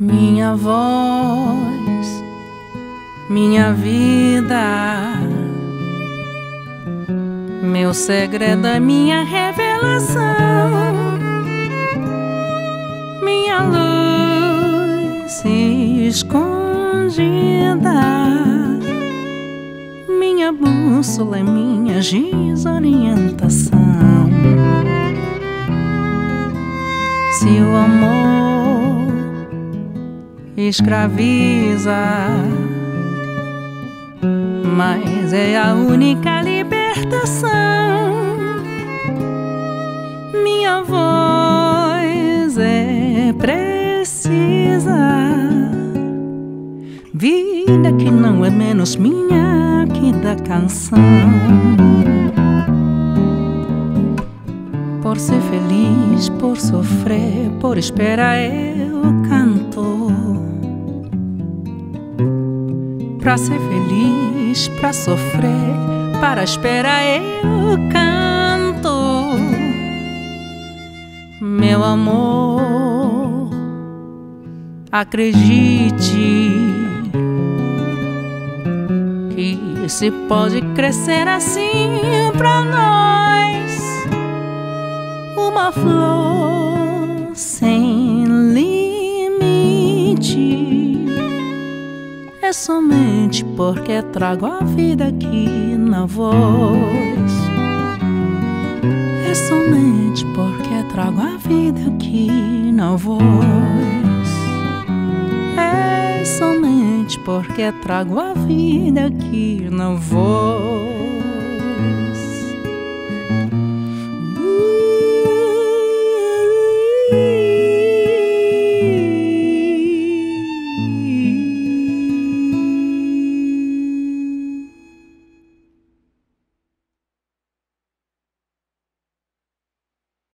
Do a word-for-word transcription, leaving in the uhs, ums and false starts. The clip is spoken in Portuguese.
minha voz, minha vida, meu segredo é minha revelação, minha luz escondida, minha bússola é minha desorientação. Se o amor escraviza, mas é a única libertação. Minha voz é precisa, vida que não é menos minha que da canção. Por ser feliz, por sofrer, por esperar eu canto. Pra ser feliz, pra sofrer, para esperar eu canto. Meu amor, acredite que se pode crescer assim pra nós. Uma flor sem limite é somente porque trago a vida aqui na voz. É somente porque trago a vida aqui na voz. É somente porque trago a vida aqui na voz.